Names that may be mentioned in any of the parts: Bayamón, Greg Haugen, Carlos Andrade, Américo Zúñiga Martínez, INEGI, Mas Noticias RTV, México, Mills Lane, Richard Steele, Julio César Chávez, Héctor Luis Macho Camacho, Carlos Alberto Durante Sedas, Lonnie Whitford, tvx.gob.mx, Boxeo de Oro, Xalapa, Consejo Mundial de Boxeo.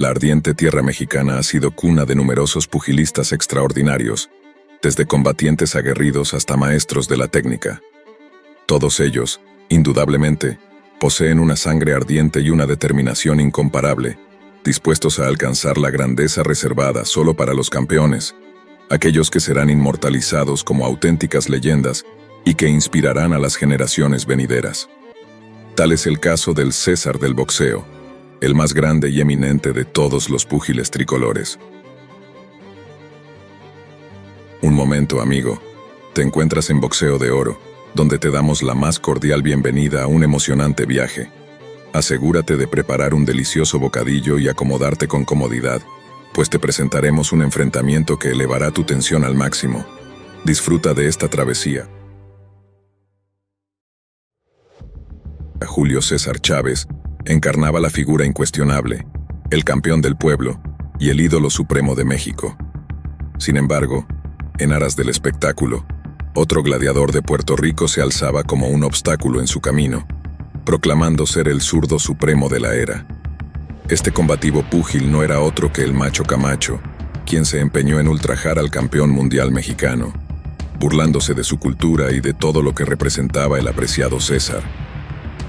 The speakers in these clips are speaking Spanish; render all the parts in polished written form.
La ardiente tierra mexicana ha sido cuna de numerosos pugilistas extraordinarios, desde combatientes aguerridos hasta maestros de la técnica. Todos ellos, indudablemente, poseen una sangre ardiente y una determinación incomparable, dispuestos a alcanzar la grandeza reservada solo para los campeones, aquellos que serán inmortalizados como auténticas leyendas y que inspirarán a las generaciones venideras. Tal es el caso del César del boxeo, el más grande y eminente de todos los púgiles tricolores. Un momento, amigo. Te encuentras en Boxeo de Oro, donde te damos la más cordial bienvenida a un emocionante viaje. Asegúrate de preparar un delicioso bocadillo y acomodarte con comodidad, pues te presentaremos un enfrentamiento que elevará tu tensión al máximo. Disfruta de esta travesía. Julio César Chávez encarnaba la figura incuestionable, el campeón del pueblo y el ídolo supremo de México. Sin embargo, en aras del espectáculo, otro gladiador de Puerto Rico se alzaba como un obstáculo en su camino, proclamando ser el zurdo supremo de la era. Este combativo púgil no era otro que el Macho Camacho, quien se empeñó en ultrajar al campeón mundial mexicano, burlándose de su cultura y de todo lo que representaba el apreciado César.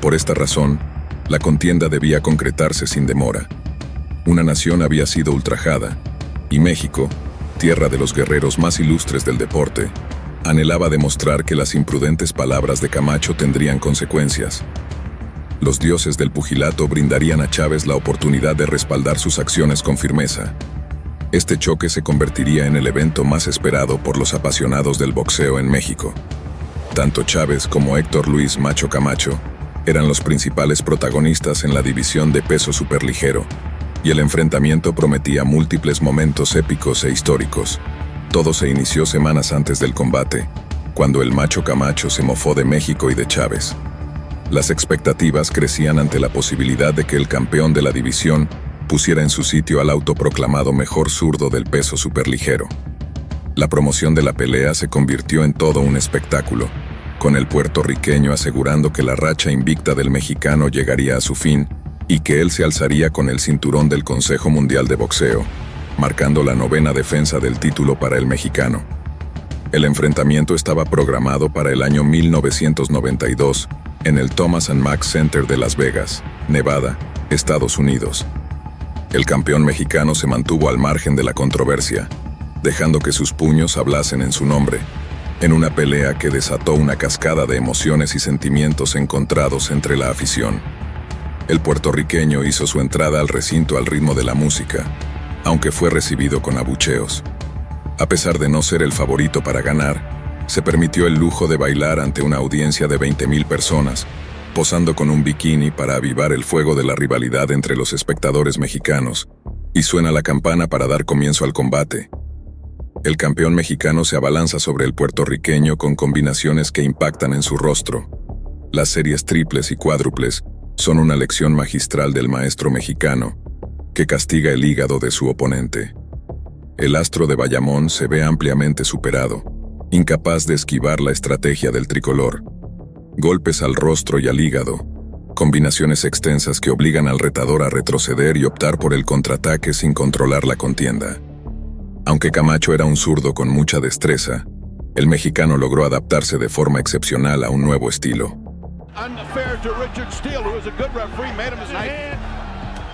Por esta razón, la contienda debía concretarse sin demora. Una nación había sido ultrajada, y México, tierra de los guerreros más ilustres del deporte, anhelaba demostrar que las imprudentes palabras de Camacho tendrían consecuencias. Los dioses del pugilato brindarían a Chávez la oportunidad de respaldar sus acciones con firmeza. Este choque se convertiría en el evento más esperado por los apasionados del boxeo en México. Tanto Chávez como Héctor Luis Macho Camacho eran los principales protagonistas en la división de peso superligero, y el enfrentamiento prometía múltiples momentos épicos e históricos. Todo se inició semanas antes del combate, cuando el Macho Camacho se mofó de México y de Chávez. Las expectativas crecían ante la posibilidad de que el campeón de la división pusiera en su sitio al autoproclamado mejor zurdo del peso superligero. La promoción de la pelea se convirtió en todo un espectáculo, con el puertorriqueño asegurando que la racha invicta del mexicano llegaría a su fin y que él se alzaría con el cinturón del Consejo Mundial de Boxeo, marcando la 9ª defensa del título para el mexicano. El enfrentamiento estaba programado para el año 1992, en el Thomas & Mack Center de Las Vegas, Nevada, Estados Unidos. El campeón mexicano se mantuvo al margen de la controversia, dejando que sus puños hablasen en su nombre, en una pelea que desató una cascada de emociones y sentimientos encontrados entre la afición. El puertorriqueño hizo su entrada al recinto al ritmo de la música, aunque fue recibido con abucheos. A pesar de no ser el favorito para ganar, se permitió el lujo de bailar ante una audiencia de 20.000 personas, posando con un bikini para avivar el fuego de la rivalidad entre los espectadores mexicanos, y suena la campana para dar comienzo al combate. El campeón mexicano se abalanza sobre el puertorriqueño con combinaciones que impactan en su rostro. Las series triples y cuádruples son una lección magistral del maestro mexicano, que castiga el hígado de su oponente. El astro de Bayamón se ve ampliamente superado, incapaz de esquivar la estrategia del tricolor. Golpes al rostro y al hígado, combinaciones extensas que obligan al retador a retroceder y optar por el contraataque sin controlar la contienda. Aunque Camacho era un zurdo con mucha destreza, el mexicano logró adaptarse de forma excepcional a un nuevo estilo. Unfair to Richard Steele, who was a good referee, made him his night.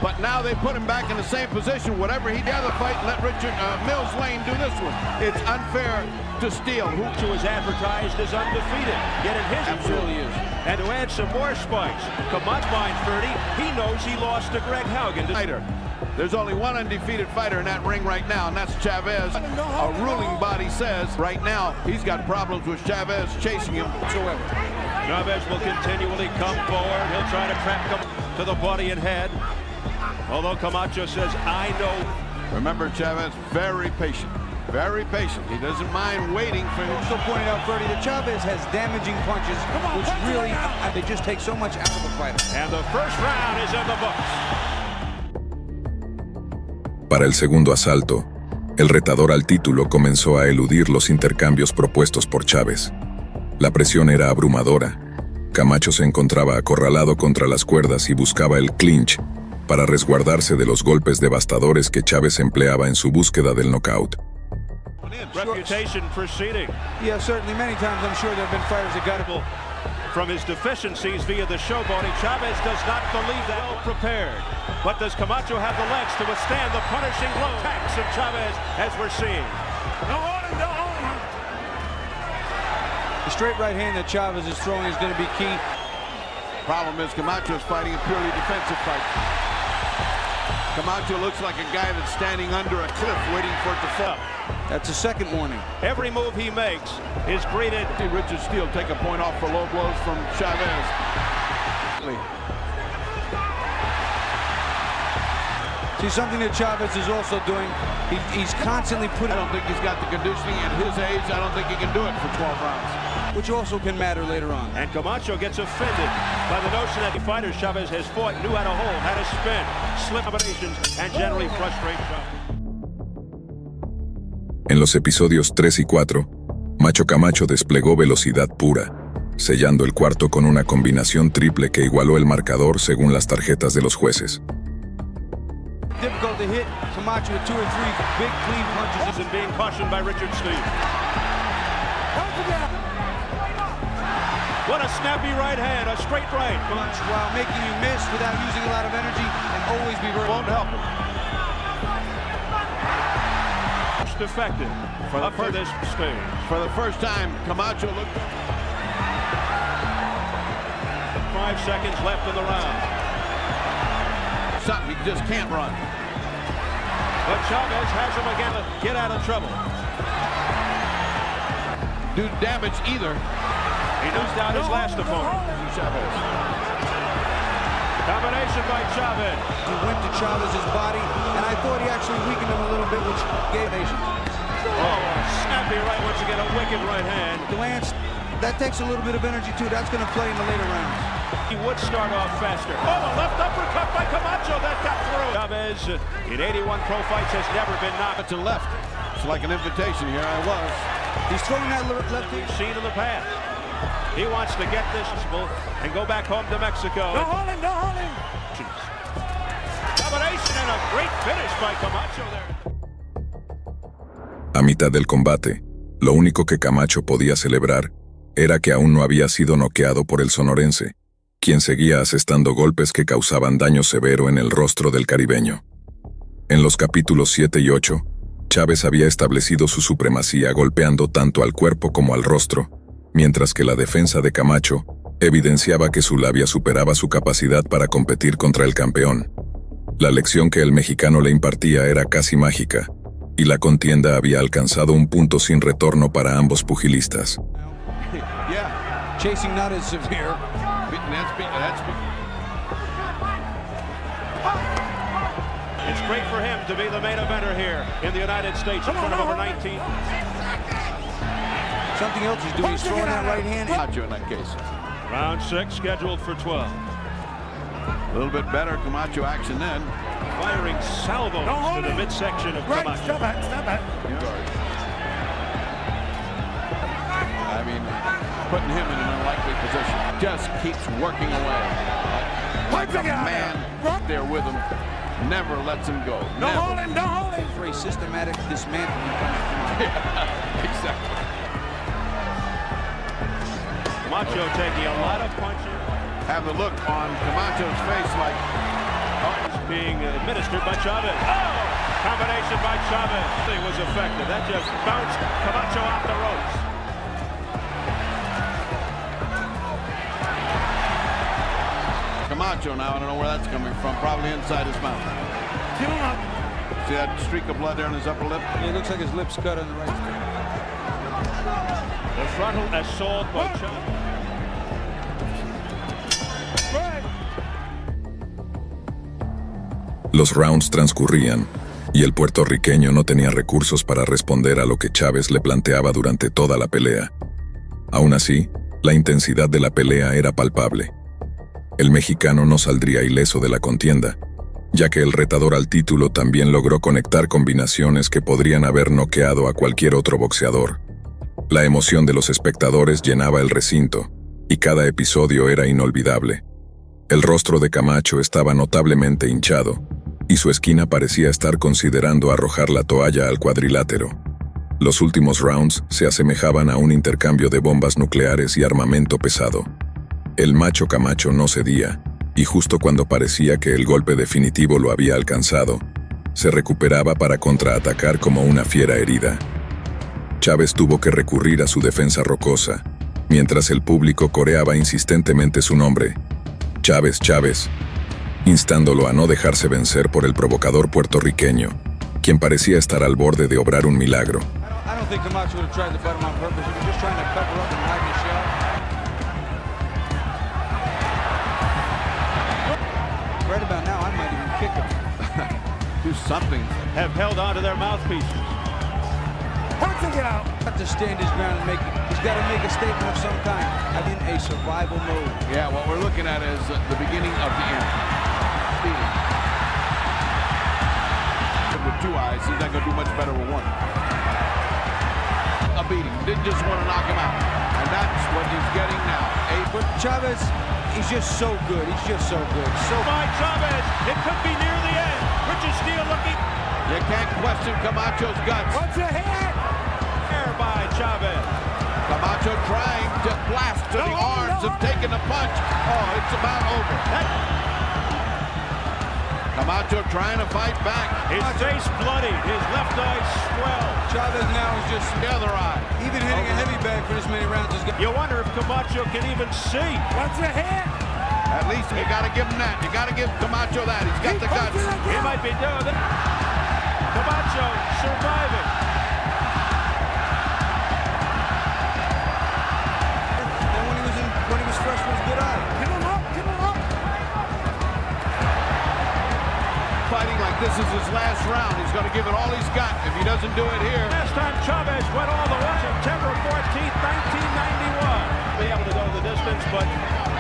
But now they put him back in the same position. Whatever he did the fight, let Richard Mills Lane do this one. It's unfair to Steele, who is advertised as undefeated, yet in his absolutely is. And to add some more spice, Camacho minus 30. He knows he lost to Greg Haugen. There's only one undefeated fighter in that ring right now, and that's Chavez. A ruling body says right now he's got problems with Chavez chasing him whatsoever. Chavez will continually come forward. He'll try to crack him to the body and head. Although Camacho says, I know. Remember, Chavez, very patient. Very patient. He doesn't mind waiting for him. Also pointed out, Ferdy, that Chavez has damaging punches, which really, they just take so much out of the fighter. And the first round is in the books. Para el segundo asalto, el retador al título comenzó a eludir los intercambios propuestos por Chávez. La presión era abrumadora. Camacho se encontraba acorralado contra las cuerdas y buscaba el clinch, para resguardarse de los golpes devastadores que Chávez empleaba en su búsqueda del knockout. From his deficiencies via the showboating, Chávez does not believe that well prepared. But does Camacho have the legs to withstand the punishing blow attacks of Chávez, as we're seeing? No order, no order. The straight right hand that Chávez is throwing is going to be key. Problem is Camacho is fighting a purely defensive fight. Camacho looks like a guy that's standing under a cliff waiting for it to fall. That's a second warning. Every move he makes is greeted. Richard Steele take a point off for low blows from Chávez. See, something that Chávez is also doing, he's constantly putting. I don't think he's got the conditioning at his age. I don't think he can do it for 12 rounds, which also can matter later on. And Camacho gets offended by the notion that the fighters Chávez has fought knew how to hold, how to spin, slip combinations, and generally frustrate Chávez. En los episodios 3 y 4, Macho Camacho desplegó velocidad pura, sellando el cuarto con una combinación triple que igualó el marcador según las tarjetas de los jueces. Defective for this stage. For the first time, Camacho looked. 5 seconds left in the round. Something he just can't run. But Chávez has him again to get out of trouble. Do damage either. He knocked out his last opponent. Chávez. Combination by Chávez. He went to Chávez's body, and I thought he actually weakened him a little bit, which gave Asian. Oh, snappy right once again, a wicked right hand. Glance, that takes a little bit of energy, too. That's going to play in the later rounds. He would start off faster. Oh, a left uppercut by Camacho. That got through. Chávez, in 81 pro fights, has never been knocked to left. It's like an invitation. Here I was. He's throwing that left hand. Seen in the past. He wants to get this and go back home to Mexico. No holding, no holding. Domination and a great finish by Camacho there. A mitad del combate, lo único que Camacho podía celebrar era que aún no había sido noqueado por el sonorense, quien seguía asestando golpes que causaban daño severo en el rostro del caribeño. En los capítulos 7 y 8, Chávez había establecido su supremacía golpeando tanto al cuerpo como al rostro, mientras que la defensa de Camacho evidenciaba que su labia superaba su capacidad para competir contra el campeón. La lección que el mexicano le impartía era casi mágica, y la contienda había alcanzado un punto sin retorno para ambos pugilistas. Something else he's doing, he's throwing that right hand. Camacho in that case. Round 6 scheduled for 12. A little bit better Camacho action then. Firing salvos to the midsection of Camacho. Stop that, stop that. I mean, putting him in an unlikely position. Just keeps working away. Like a man right there with him. Never lets him go. No holding, no holding. For a systematic dismantling. Yeah, exactly. Camacho taking a lot of punches. Have the look on Camacho's face like it's being administered by Chávez. Oh! Combination by Chávez. It was effective. That just bounced Camacho off the ropes. Camacho now, I don't know where that's coming from. Probably inside his mouth. Get him up. See that streak of blood there on his upper lip? Yeah, it looks like his lip's cut on the right. The frontal assault by Chávez. Los rounds transcurrían, y el puertorriqueño no tenía recursos para responder a lo que Chávez le planteaba durante toda la pelea. Aún así, la intensidad de la pelea era palpable. El mexicano no saldría ileso de la contienda, ya que el retador al título también logró conectar combinaciones que podrían haber noqueado a cualquier otro boxeador. La emoción de los espectadores llenaba el recinto, y cada episodio era inolvidable. El rostro de Camacho estaba notablemente hinchado, y su esquina parecía estar considerando arrojar la toalla al cuadrilátero. Los últimos rounds se asemejaban a un intercambio de bombas nucleares y armamento pesado. El Macho Camacho no cedía, y justo cuando parecía que el golpe definitivo lo había alcanzado, se recuperaba para contraatacar como una fiera herida. Chávez tuvo que recurrir a su defensa rocosa, mientras el público coreaba insistentemente su nombre, Chávez, Chávez, instándolo a no dejarse vencer por el provocador puertorriqueño, quien parecía estar al borde de obrar un milagro. Chávez, he's just so good. He's just so good. So by Chávez, it could be near the end. Richard Steele looking. You can't question Camacho's guts. What's a hit? Air by Chávez. Camacho trying to blast to the arms and taking the punch. Oh, it's about over. Camacho trying to fight back. His face bloody. His left eye swell. Chávez now is just the other eye. Even hitting a heavy bag for this many rounds is good. You wonder if Camacho can even see. What's a hit? At least you got to give him that. You got to give Camacho that. He's got the guts. He might be doing it. Camacho surviving. And when he was freshman, was good eye. Give him up, give him up. Fighting like this is his last round. He's going to give it all he's got. If he doesn't do it here. Last time Chávez went all the way. September 14th, 1991. Be able to go the distance, but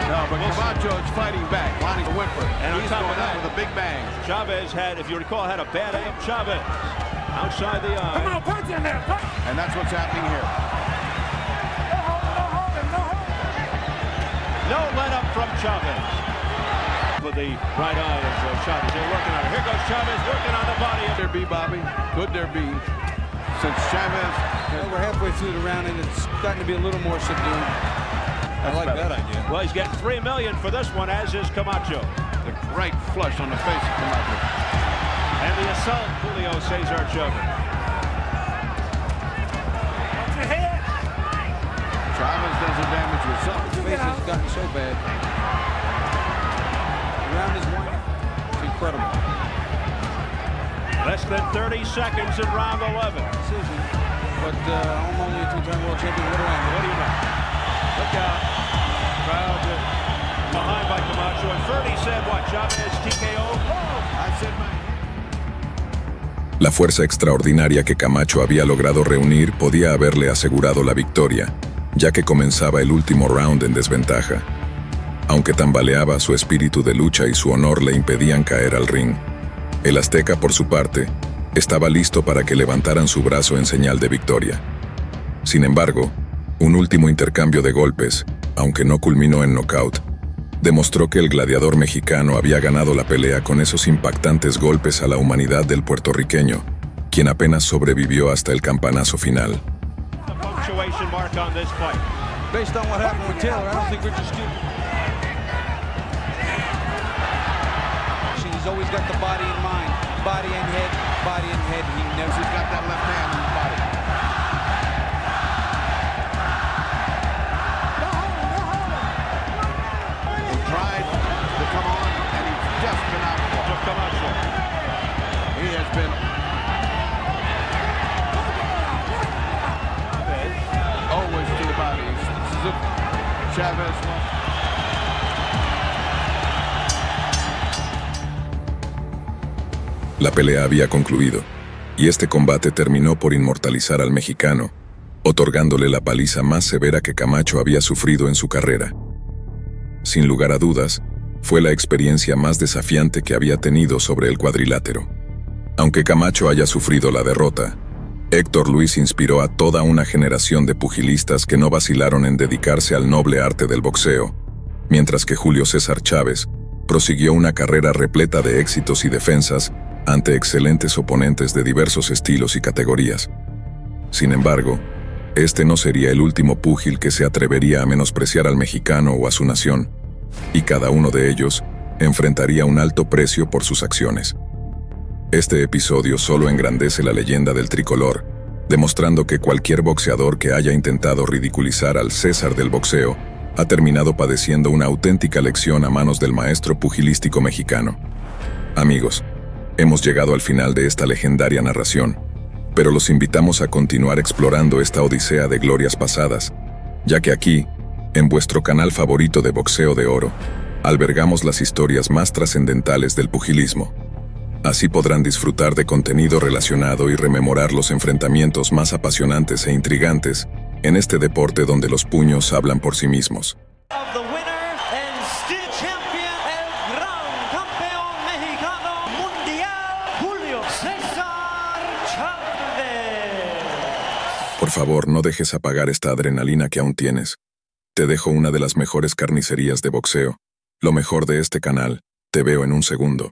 no. But Camacho is fighting back. Lonnie Whitford, and he's going out with a big bang. Chávez had, if you recall, had a bad aim. Chávez outside the eye. Come on, punch in there. Punch. And that's what's happening here. No hold, no hold, no hold. No let up from Chávez. With the right eye of Chávez, they're working on it. Here goes Chávez working on the body. Could there be, Bobby? Could there be? Since Chávez. We're halfway through the round and it's starting to be a little more subdued. I like that idea. Well, he's getting $3 million for this one, as is Camacho. The right flush on the face of Camacho. And the assault, Julio César Chávez. Chávez does the damage with something. His face has gotten so bad. The round is wide. It's incredible. Less than 30 seconds in round 11. Decision. But I'm only a two-time world champion. What do you know? Look out. Crowd behind by Camacho. And Ferdy said, what, Chávez TKO? I said my... La fuerza extraordinaria que Camacho había logrado reunir podía haberle asegurado la victoria, ya que comenzaba el último round en desventaja. Aunque tambaleaba, su espíritu de lucha y su honor le impedían caer al ring. El azteca, por su parte, estaba listo para que levantaran su brazo en señal de victoria. Sin embargo, un último intercambio de golpes, aunque no culminó en nocaut, demostró que el gladiador mexicano había ganado la pelea con esos impactantes golpes a la humanidad del puertorriqueño, quien apenas sobrevivió hasta el campanazo final. Body and head, body and head. He knows he's got that left hand in the body. He tried to come on, and he's just been out of the commercial. He has been. Always to the body. Chávez wants. La pelea había concluido, y este combate terminó por inmortalizar al mexicano, otorgándole la paliza más severa que Camacho había sufrido en su carrera. Sin lugar a dudas, fue la experiencia más desafiante que había tenido sobre el cuadrilátero. Aunque Camacho haya sufrido la derrota, Héctor Luis inspiró a toda una generación de pugilistas que no vacilaron en dedicarse al noble arte del boxeo, mientras que Julio César Chávez prosiguió una carrera repleta de éxitos y defensas ante excelentes oponentes de diversos estilos y categorías. Sin embargo, este no sería el último púgil que se atrevería a menospreciar al mexicano o a su nación, y cada uno de ellos enfrentaría un alto precio por sus acciones. Este episodio solo engrandece la leyenda del tricolor, demostrando que cualquier boxeador que haya intentado ridiculizar al César del boxeo ha terminado padeciendo una auténtica lección a manos del maestro pugilístico mexicano. Amigos, hemos llegado al final de esta legendaria narración, pero los invitamos a continuar explorando esta odisea de glorias pasadas, ya que aquí, en vuestro canal favorito de Boxeo de Oro, albergamos las historias más trascendentales del pugilismo. Así podrán disfrutar de contenido relacionado y rememorar los enfrentamientos más apasionantes e intrigantes en este deporte donde los puños hablan por sí mismos. Por favor, no dejes apagar esta adrenalina que aún tienes. Te dejo una de las mejores carnicerías de boxeo, lo mejor de este canal. Te veo en un segundo.